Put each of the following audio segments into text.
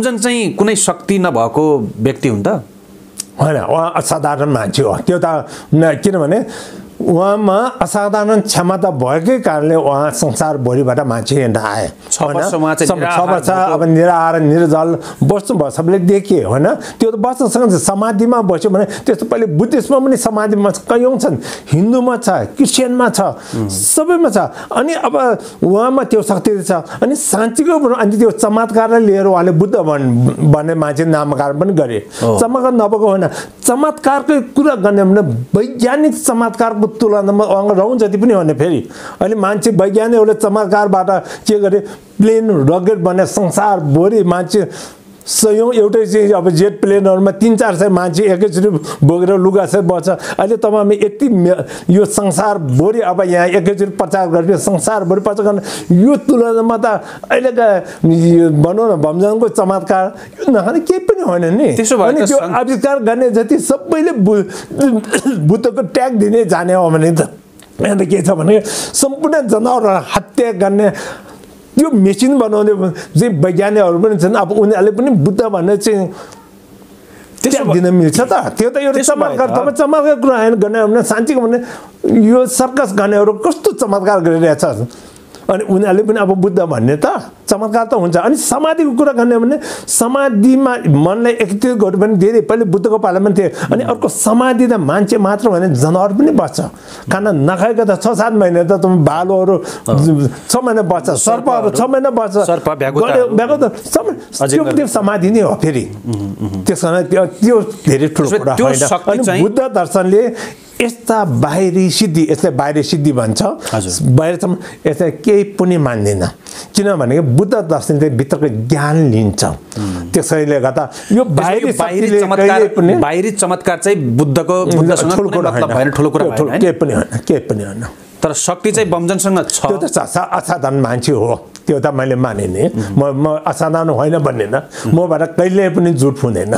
रमजन चाहिँ कुनै शक्ति नभएको व्यक्ति हुन् त हैन उहाँ असाधारण मान्छे हो त्यो त किनभने उहाँमा असाधारण क्षमता भएकै कारणले उहाँ संसार भरिबाट मान्छे आए अब निराहार निर्जल बस्नु भयो सबैले देखे हैन त्यो त बस्नसँग समाधिमा बस्यो भने त्यस्तो पहिले बुद्धिस्टमा पनि समाधिमा कयौं छन् हिन्दूमा छ क्रिश्चियनमा छ सबैमा छ अनि अब उहाँमा त्यो शक्ति छ अनि साँच्चैको अनि त्यो चमत्कारले लिएर उहाँले बुद्ध भन्ने मान्छे नामकरण पनि गरे चमत्कार नभएको हैन चमत्कारकै कुरा गर्ने भने वैज्ञानिक चमत्कार तुलनामा अङ्ग रहौं जति पनि हो नि फेरि अहिले मान्छे वैज्ञानिकहरूले चमत्कारबाट के गरे प्लेन रकेट बने संसार भरि मान्छे सयौं एउटै चाहिँ अब जेट प्लेनहरुमा 3-400 मान्छे एकैचोटी बोकेर लुगा सबै बच्छ अहिले तपाईंले यति यो संसार भरि अब यहाँ एकैचोटी प्रचार गर्ने संसार भरि प्रचार गर्न यो तुलनामा त अहिलेका भनौं न भमजनको चमत्कार यो नखाने केही पनि होइन नि त्यसो भए त्यो आविष्कार गर्ने जति सबैले बुद्धको ट्याग दिने जाने हो भने त यहाँ त के छ भने सम्पूर्ण जनावरहरु हत्या गर्ने यो मेसिन बनाउने जे वैज्ञानिकहरु पनि छन् अब उनीहरुले पनि बुद्ध भन्ने चाहिँ त्यसो दिन मिल्छ त त्यो त एउटा चमत्कार तपाईं चमत्कार कुरा हैन गर्ने भने साँच्चैको भने यो सर्कस गर्नेहरु कस्तो चमत्कार गरिरहेछ अनि उनीहरुले पनि अब बुद्ध भन्ने त चमत्कार त हुन्छ अनि समाधिको कुरा गर्ने भने समाधिमा मनलाई एकत्रित गर्नु पनि धेरै पहिले बुद्धको पालामा थियो अनि अर्को समाधि त मान्छे मात्र भने जनावर पनि बच्छ खाना नखाएको त 6-7 महिना त तुम भालुहरु 6 महिना बच्छ सर्पहरु 6 महिना बच्छ सर्प भ्याको त त्यो समाधि नै हो फेरि त्यसकारण त्यो धेरै ठूलो कुरा होइन अनि बुद्ध दर्शनले एस्ता बाहिरी सिद्धि भन्छ बाहिरसम्म एस्ता केही पनि मान्दैन किनभने बुद्ध दर्शनले भित्रको ज्ञान लिन्छ त्यसैले गर्दा यो बाहिरी चमत्कार चाहिँ बुद्धको बुद्धसँग ठूलो कुरा होइन केही पनि हैन तर शक्ति चाहिँ बमजनसँग छ त्यो त असाधारण मान्छे हो त्यो त मैले मानिने म असाधारण होइन भन्दैन मबाट कहिले पनि झुट हुँदैन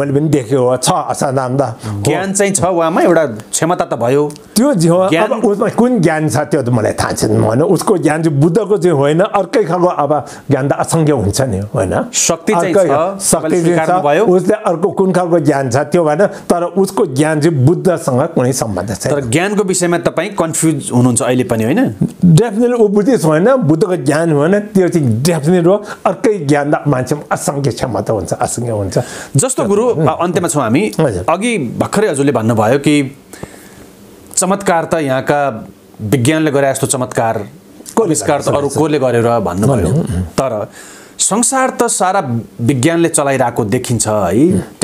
मैले पनि देखेको हो छ असाधारण त ज्ञान चाहिँ छ उहाँमा एउटा क्षमता त भयो त्यो ज्ञान उसमा कुन ज्ञान छ त्यो त मलाई थाहा छैन हैन उसको ज्ञान चाहिँ बुद्धको चाहिँ होइन अर्कै खालको अब ज्ञान त असंख्य हुन्छ नि हैन शक्ति चाहिँ छ सबैले स्वीकार्नु भयो उसले अर्को कुन खालको ज्ञान छ त्यो भएन तर उसको ज्ञान चाहिँ बुद्धसँग कुनै सम्बन्ध छैन तर ज्ञानको विषयमा तपाईं कन्फ्युज हुनुहुन्छ अहिले पनि हैन डेफिनेटली उ बुद्धिस्ट होइन बुद्धको ज्ञान होइन त्यो चाहिँ डेफिनेट हो अर्कै ज्ञान मान्छे असंख्य क्षमता हुन्छ असंख्य हुन्छ जस्तो गुरु अन्त्यमा छौं हामी अघि भर्खरै हजुरले भन्नुभयो कि चमत्कार त यहाँका विज्ञानले गरे यस्तो चमत्कार आविष्कार त अरु कोले गरेर भन्नुभयो तर संसार त सारा विज्ञानले चलाइराको देखिन्छ है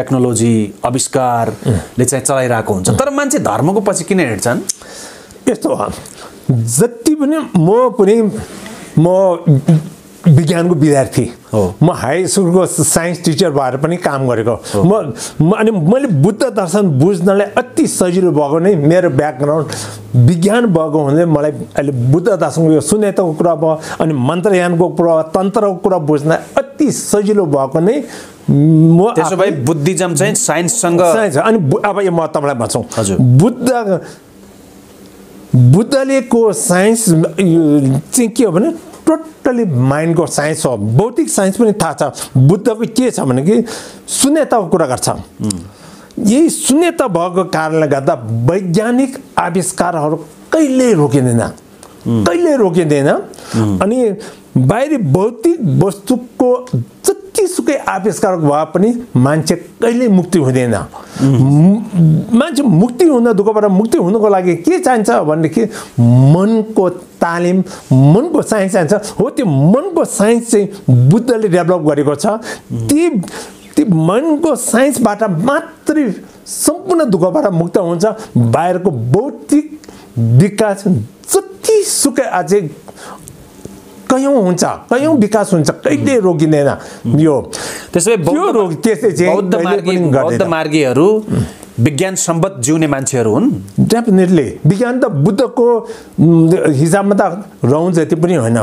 टेक्नोलोजी आविष्कारले चाहिँ चलाइराको हुन्छ तर मान्छे धर्मको पछि किन हिँड्छन् यस्तो जति पनि म विज्ञानको विद्यार्थी म हाई स्कुलको साइन्स टिचर भएर पनि काम गरेको म अनि मैले बुद्ध दर्शन बुझ्नलाई अति सजिलो भएको नै मेरो ब्याकग्राउन्ड विज्ञान भएको हुँदै मलाई अहिले बुद्ध दर्शनको यो शून्यताको कुरा भयो अनि मन्त्रयानको कुरा तन्त्रको कुरा बुझ्न अति सजिलो भएको नै म त्यसो भए बुद्धिज्म चाहिँ साइन्ससँग अनि अब यो म तपाईलाई भन्छौ बुद्धले को साइन्स चाहिँ के हो भने टोटली माइन्ड को साइन्स हो भौतिक साइन्स पनि थाहा छ बुद्धको के छ भने कि शून्यताको कुरा गर्छ यही शून्यता भएको कारणले गर्दा वैज्ञानिक आविष्कारहरू कहिले रोकिँदैन अनि बाहिरी भौतिक वस्तुको जतिसुकै आविष्कार भए पनि मान्छे कहिले मुक्ति हुँदैन मान्छे मुक्ति हुन दुःखबाट मुक्ति हुनको लागि के चाहिन्छ भन्ने के मनको तालिम मनको साइन्स चाहिन्छ हो त्यो मनको साइन्स चाहिँ बुद्धले डेभलप गरेको छ ती मनको साइन्सबाट मात्रै सम्पूर्ण दुःखबाट मुक्त हुन्छ बाहिरको भौतिक विकास जतिसुकै आज कयौं विकास हुन्छ कहिले रोकिँदैन यो त्यसै बौद्ध मार्गीहरू विज्ञान सम्बद्ध जिउने मान्छेहरू हुन् डेफिनेटली विज्ञान त बुद्धको हिसाबमा त रहन्छ जति पनि हैन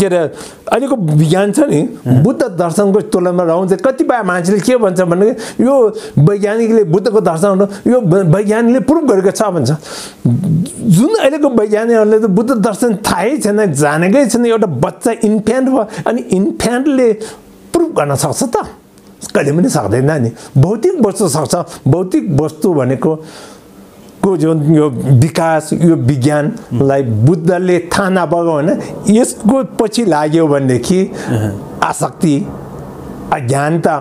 के रे अहिलेको विज्ञान छ नि बुद्ध दर्शनको तुलनामा रहन्छ कतिपय मान्छेले के भन्छ भने यो वैज्ञानिकले बुद्धको दर्शन यो वैज्ञानिकले प्रुफ गरेको छ भन्छ जुन अहिलेको वैज्ञानिकहरूले त बुद्ध दर्शन थाहै छैन जानेकै छैन एउटा बच्चा इन्फ्यान्ट हो अनि इन्फ्यान्टले प्रुफ गाना सक्छ त कहिले पनि सक्दैन नि भौतिक वस्तु सक्छ भौतिक वस्तु भनेको को जुन यो विकास यो विज्ञानलाई बुद्धले थाहा नपाएको हैन यसको पछि लाग्यो भने कि आसक्ति अज्ञानता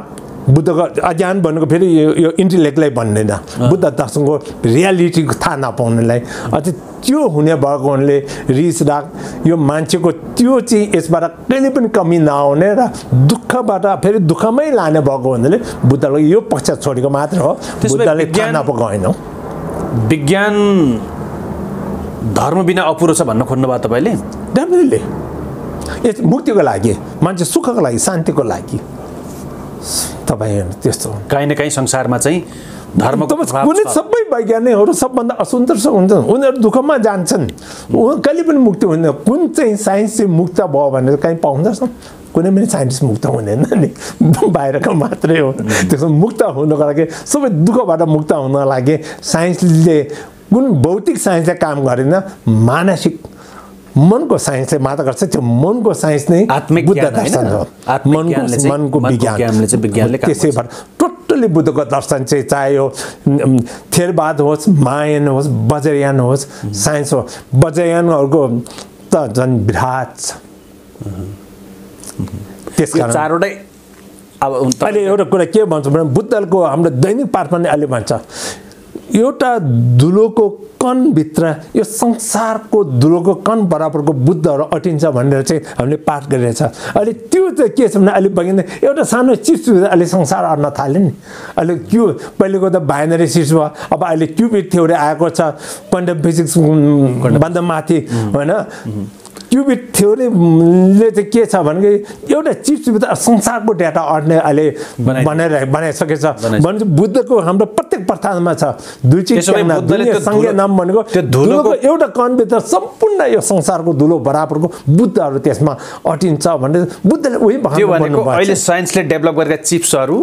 बुद्धको अज्ञान भनेको फेरि यो इन्टेलेक्टलाई भन्दैन बुद्ध दर्शनको रियालिटीको थाहा नपाउनलाई अझ त्यो हुने भएकोले रिस राग यो मान्छेको त्यो चाहिँ यसबाट कहिले पनि कमी नआउने र दुःखबाट फेरि दुःखमै लाने भएको हुनाले बुद्धले यो पक्ष छोडेको मात्र हो बुद्धले थाहा नपाएको हैन विज्ञान धर्म बिना अपुरो छ भन्न खोज्नु भयो तपाईले डेफिनेटली यस मुक्तिको लागि मान्छे सुखको लागि शान्तिको लागि तपाईहरु त्यस्तो कहीं न कहीं संसार में चाहिँ धर्मको प्रभाव छ सबै वैज्ञानिकहरु सबभन्दा असन्तुष्ट छ हुन्छन् उनीहरु दुःखमा जान्छन् कहिले पनि मुक्ति हुँदैन कुन चाहिँ साइन्स चाहिँ मुक्त भयो भनेर कहीं पाउँदैन कुनै पनि साइन्स मुक्त हुँदैन नि बाहिरको मात्रै हो त्यसो मुक्त हुनको लागि सबै दुःखबाट मुक्त हुन लागि साइन्सले कुन भौतिक साइन्सले काम गरेन मानसिक मनको साइन्सले मात्र गर्छ त्यो मनको साइन्स नै आत्मिक दर्शन हो मनको विज्ञानले चाहिँ विज्ञानले काम गर्छ टोटली बुद्धको दर्शन चाहिँ चाहियो थेरवाद होस् मायन होस् बज्रयान होस् साइन्स हो बज्रयानहरुको त जन विराट छ त्यसकारण चारवटै अब उनले एउटा कुरा के भन्छ भने बुद्धको हाम्रो दैनिक पाठमा नै अहिले भन्छ एउटा दुलोको कण भित्र यो संसारको दुलोको कण बराबरको बुद्धहरु अटिन्छ भनेर चाहिँ हामीले पाठ गरिरहेछ अहिले त्यो चाहिँ के छ भने अहिले बगिने एउटा सानो चिज अहिले संसार आउन थाल्यो नि अहिले क्यू पहिलेको त बाइनरी सिस्टम हो अब अहिले क्यूबिट थ्योरी आएको छ क्वान्टम फिजिक्स भन्दा माथि हैन क्यूबिट थ्योरी ले चाहिँ के छ भने एउटा चिजभित्र संसारको डाटा अड्ने अहिले बनाइसकेछ भने बुद्धको हाम्रो प्रत्येक प्रस्थानमा छ दुई चिज बुद्धले सँगै नाम भनेको धुलोको एउटा कणभित्र सम्पूर्ण यो संसारको धुलो बराबरको बुद्धहरु त्यसमा अटिन्छ भने बुद्धले उही भनेको अहिले साइन्सले डेभलप गरेका चिप्सहरु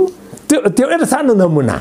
त्यो एउटा सानो नमुना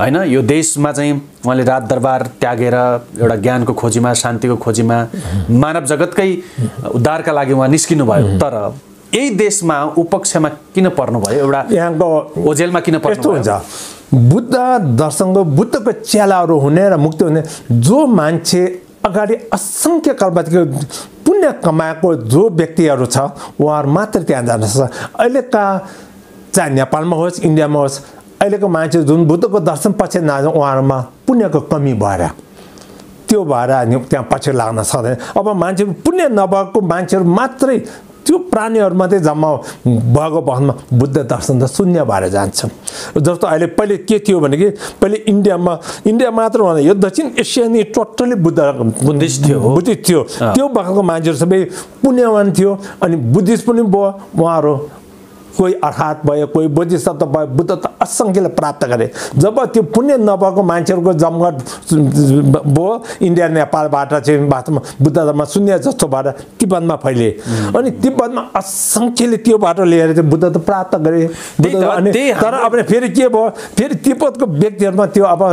हैन यो देशमा चाहिँ उहाँले राज दरबार त्यागेर एउटा ज्ञानको खोजीमा शान्तिको खोजीमा मानव जगतकै उद्धारका लागि उहाँ निस्किनु भयो तर यही देशमा उपक्षमा किन पर्नु भयो एउटा यहाँको ओजेलमा किन पर्नु भयो हुन्छ बुद्ध दर्शनको बुद्धको च्यालाहरु हुने र मुक्ति हुने जो मान्छे अगाडि असंख्य कर्मको पुण्य कमाएको जो व्यक्तिहरु छ उहाँहरु मात्र त्यहाँ जान सक्छ अहिलेका चाहे नेपालमा होस् इन्डियामा होस् अहिलेको मान्छे जुन बुद्धको दर्शन पछि नआए उहाँहरुमा पुण्यको कमी भएर त्यो भएर अनि त्यहाँ पछि लाग्न सक्दैन अब मान्छे पुण्य नभएको मान्छेहरु मात्रै त्यो प्राणीहरु मात्रै जम्मा भएको भएमा बुद्ध दर्शन त शून्य भएर जान्छ जस्तो अहिले पहिले के थियो भने कि पहिले इन्डिया मात्र हो यो दक्षिण एशिया नि टोटली बुद्धिस्ट थियो बुद्धिस्ट थियो त्यो भएको मान्छेहरु सबै पुण्यवान थियो अनि बुद्धिस्ट पनि भयो उहाँहरु कोही अर्थात भयो कोही बोधिसत्व भयो बुद्ध त असंख्यले प्राप्त गरे जब त्यो पुण्य नभएको मान्छेहरुको जमघट बो इन्डिया नेपालबाट चाहिँ बाटोमा बुद्ध धर्म शून्य जस्तो भएर तिब्बतमा फैले अनि तिब्बतमा असंख्यले त्यो बाटो लिएर चाहिँ बुद्ध त प्राप्त गरे तर अब फेरि के भयो फेरि तिब्बतको व्यक्तिहरुमा त्यो अब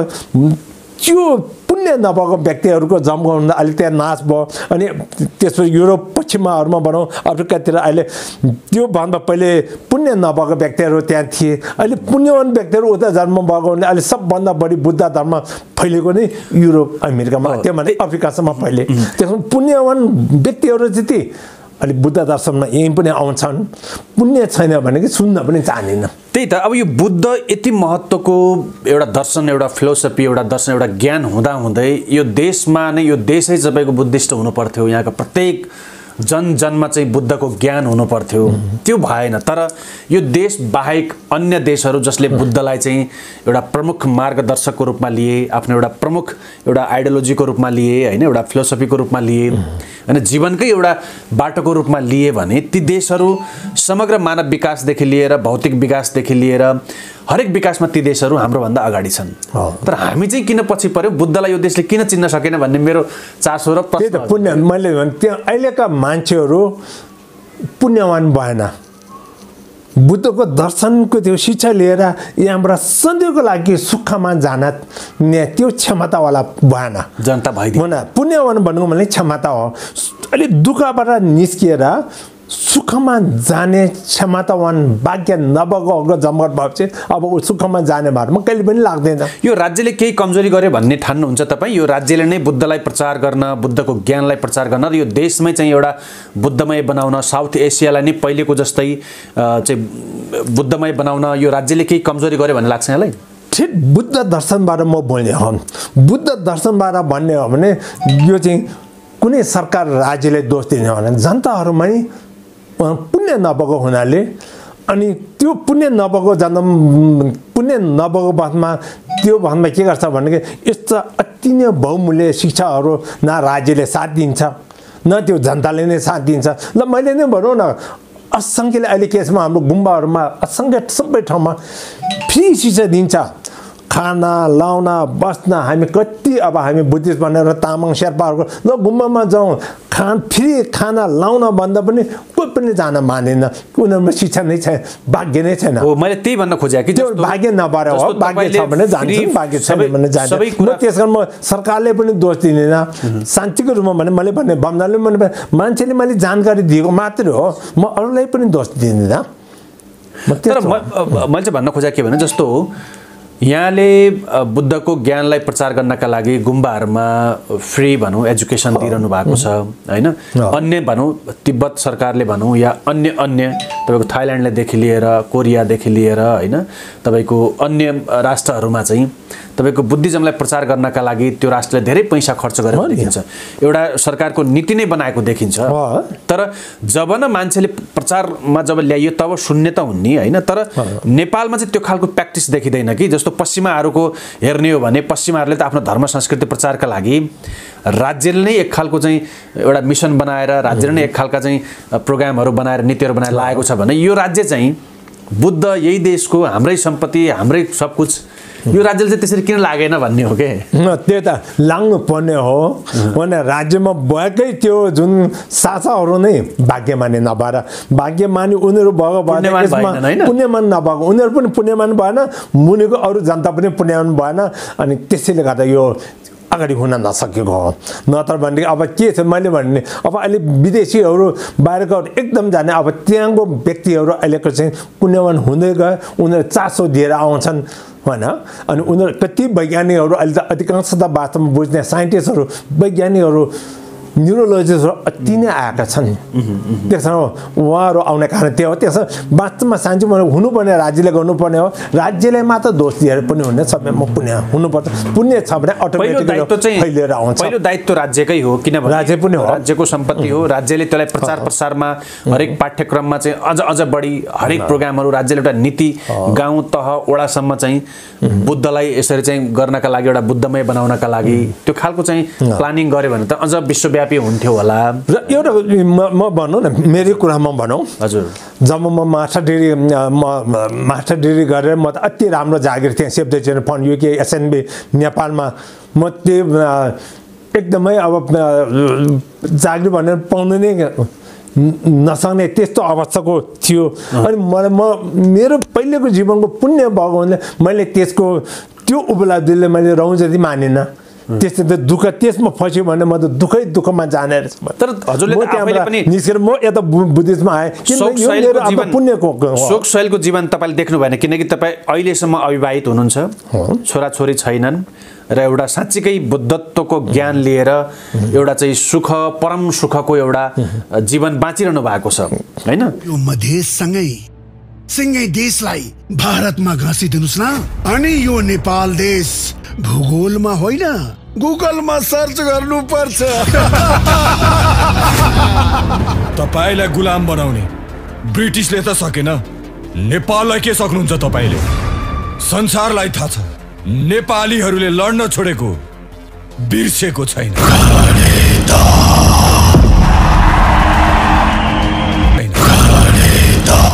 त्यो पुण्य नभएको व्यक्तिहरुको जमघट अलि त्यहाँ नाश भयो अनि त्यसपछि युरोप पश्चिमहरुमा भनौं अफ्रिकातिर अहिले त्यो भन्दा पहिले पुण्य नभएको व्यक्तिहरु त्यहाँ थिए अहिले पुण्यवान व्यक्तिहरु उता जन्म भएकोले अहिले सबभन्दा बढी बुद्ध धर्म फैलेको नै युरोप अमेरिकामा त्यो भने अफ्रिकासम्म फैले त्यसमा पुण्यवान व्यक्तिहरु जति अलि बुद्ध दर्शनमा यही पनि आउँछन् पुण्य छैन भने कि सुन्न पनि चाहदिन त्यही त अब यो बुद्ध यति महत्त्वको एउटा दर्शन एउटा फिलोसफी एउटा दर्शन एउटा ज्ञान हुँदा हुँदै यो देशमा नै यो देशै सबैको बुद्धिस्ट हुनु पर्थ्यो यहाँको प्रत्येक जनजनमा चाहिँ बुद्धको ज्ञान हुनु पर्थ्यो त्यो भएन तर यो देश बाहेक अन्य देशहरु जसले बुद्धलाई चाहिँ एउटा प्रमुख मार्गदर्शकको रूपमा लिए आफ्नो एउटा प्रमुख एउटा आइडियोलोजीको रूपमा लिए हैन एउटा फिलोसफीको रूपमा लिए अनि जीवनकै एउटा बाटोको रूपमा लिए भने ती देशहरु समग्र मानव विकासदेखि लिएर भौतिक विकासदेखि लिएर हरेक विकासमा ती देशहरु हाम्रो भन्दा अगाडि छन् तर हामी चाहिँ किन पछि पर्यो बुद्धलाई यो देशले किन चिन्न सकेन भन्ने मेरो चासो र प्रश्न हो। त्यो पुण्य मैले भने त्यो अहिलेका मान्छेहरु पुण्यवान भएन बुद्धको दर्शनको त्यो शिक्षा लिएर यहाँबाट सधैँको लागि सुखमा जान त्यो क्षमतावाला भएन जनता भइदियो न पुण्यवान भन्नु भने क्षमता हो अलि दुःखबाट निस्किएर सुखमा जाने क्षमतावान भाग्य नभएको जमघट भएपछि अब उ सुखमा जाने बारेमा कहिले पनि लाग्दैन। यो राज्यले केही कमजोरी गर्यो भन्ने ठान्नुहुन्छ तपाई? यो राज्यले नै बुद्धलाई प्रचार गर्न बुद्धको ज्ञानलाई प्रचार गर्न र यो देशमै चाहिँ एउटा बुद्धमय बनाउन साउथ एशियालाई नै पहिलेको जस्तै चाहिँ बुद्धमय बनाउन यो राज्यले केही कमजोरी गर्यो भन्ने लाग्छ यहाँलाई? ठिक बुद्ध दर्शनबाट म बोल्ने हो। बुद्ध दर्शनबाट भन्ने हो भने यो चाहिँ कुनै सरकार राज्यले दोष दिने होइन जनताहरुमा पुण्य नभएको हुनाले अनि त्यो पुण्य नभएको जन्म पुण्य नभएको बादमा त्यो भन्दा के गर्छ भने के यस्ता अति नै बहुमूल्य शिक्षाहरु न राज्यले साथ दिन्छ न त्यो जनताले नै साथ दिन्छ। ल मैले नै भनौं न असंख्यले अहिले केसमा हाम्रो गुम्बाहरुमा असंख्य सबै ठाउँमा फ्री शिक्षा दिन्छ खाना लाउन बस्न हामी कति अब हामी बुद्धिस्ट भनेर तामाङ शेर्पाहरुको ल गुम्बामा जाऊ खान फ्री खाना लाउन भन्दा पनि कोही पनि जान मानेन उनीहरुमा शिक्षा नै छैन भाग्य नै छैन। हो मैले त्यही भन्न खोजेँ कि त्यो भाग्य नभएर हो भाग्य छ भने जान्छन् भाग्य छैन भने जान्छन्। म त्यसकारण म सरकारले पनि दोष दिनेन शान्तिको रूपमा भने मैले भन्ने बमनाले मैले मान्छेले मैले जानकारी दिएको मात्र हो म अरूलाई पनि दोष दिदिन। तर मैले चाहिँ भन्न खोजेँ के भने जस्तो यहाँले बुद्धको ज्ञानलाई प्रचार गर्नका लागि गुम्बाहरुमा फ्री भनौं एजुकेसन दिइरहनु भएको छ हैन अन्य भनौं तिब्बत सरकारले भनौं या अन्य अन्य तपाईको थाइल्यान्डले देखि लिएर कोरिया देखि लिएर हैन तपाईको अन्य राष्ट्रहरुमा चाहिँ तपाईको बुद्धिज्मलाई प्रचार गर्नका लागि त्यो राष्ट्रले धेरै पैसा खर्च गरेको देखिन्छ एउटा सरकारको नीति नै बनाएको देखिन्छ। तर जब न मान्छेले प्रचारमा जब ल्यायो तब शून्य त हुन्नी हैन तर नेपालमा चाहिँ त्यो खालको प्र्याक्टिस देखिदैन कि जस्तो पश्चिमाहरुको हेर्ने हो भने पश्चिमाहरुले त आफ्नो धर्म संस्कृति प्रचारका लागि राज्यले नै एक खालको चाहिँ एउटा मिसन बनाएर राज्यले नै एक खालका चाहिँ प्रोग्रामहरु बनाएर नीतिहरु बनाएर लागेको छ भने यो राज्य चाहिँ बुद्ध यही देशको हाम्रै सम्पत्ति हाम्रै सब कुछ यो राज्यले चाहिँ त्यसरी किन लागेन भन्ने हो के त्यो त लाग्नु पर्ने हो भने राज्यमा भएकै त्यो जुन शासकहरु नै भाग्यमानी नभएर भाग्यमानी उनीहरु भएको भएन पुण्यमान नभएको उनीहरु पनि पुण्यमान भएन मुनिको अरु जनता पनि पुण्यमान भएन अनि त्यसैले गर्दा यो अगाडि हुन नसकेको हो। नत्र भने अब के छ मैले भन्ने अब अहिले विदेशीहरु बाहिरको एकदम जाने अब त्यहाँको व्यक्तिहरु अहिलेको चाहिँ पुण्यवान हुँदै गए उनीहरु चासो दिएर आउँछन् हैन अनि उनीहरु कति वैज्ञानिकहरु अहिले त अधिकांश त वास्तवमा बुझ्ने साइन्टिस्टहरु वैज्ञानिकहरु न्यूरोलोजिस्टहरु अति नै आएका छन् त्यसमा उहाँहरु आउने कारण त्यो हो। त्यसमा वास्तवमा साँच्चै हुनुपर्ने राज्यले गर्नुपर्ने हो राज्यले मात्र दोष दिएर पनि हुँदैन सबैमा पुण्य हुनुपर्छ पुण्य छ भने अटोमेटिकली फैलिएर आउँछ। पहिलो दायित्व राज्यकै हो किनभने राज्य पनि हो राज्यको सम्पत्ति हो राज्यले त्यसलाई प्रचार प्रसारमा हरेक पाठ्यक्रममा चाहिँ अझ अझ बढी हरेक प्रोग्रामहरु राज्यले एउटा नीति गाउँ तह वडासम्म चाहिँ बुद्धलाई यसरी चाहिँ गर्नका लागि एउटा बुद्धमय बनाउनका लागि त्यो खालको चाहिँ प्लानिङ गर्यो भने त अझ विश्व हुन्थ्यो होला। र एउटा म भनौँ न मेरो कुरामा भनौँ हजुर जब म मास्टर डिग्री गरेर म त अति राम्रो जागिर थिएँ save the children fund UK SNB नेपालमा म त्यो एकदमै अब जागिर भनेर पाउनु नै नसक्ने त्यस्तो अवस्थाको थियो अनि मलाई मेरो पहिलेको जीवनको पुण्य भएको हुनाले मैले त्यो उपलब्धिले मैले रौँ जति मानिनँ त्यसले त दुःख त्यसमा फस्यो भने म त दुःखमा जाने रहेछ। तर हजुरले त आफैले पनि निस्केर म यता बुद्धिस्टमा आए किनकि यो मेरो आफ्नो पुण्यको शोक शैलको जीवन तपाईले देख्नु भएन किनकि तपाई अहिलेसम्म अविवाहित हुनुहुन्छ छोराछोरी छैनन् र एउटा साच्चीकै बुद्धत्वको ज्ञान लिएर एउटा चाहिँ सुख परम सुखको एउटा जीवन बाँचिरहनु भएको छ हैन। यो मधेससँगै सिंगै देशलाई भारतमा घाँसिदिनुस् न अनि यो नेपाल देश भूगोलमा होइन गुगलमा सर्च गर्नु पर्छ। तपाईलाई गुलाम बनाउने ब्रिटिशले त सकेन नेपाललाई के सक्नुहुन्छ तपाईले? संसारलाई थाहा छ नेपालीहरूले लड्न छोडेको बिर्सेको छैन।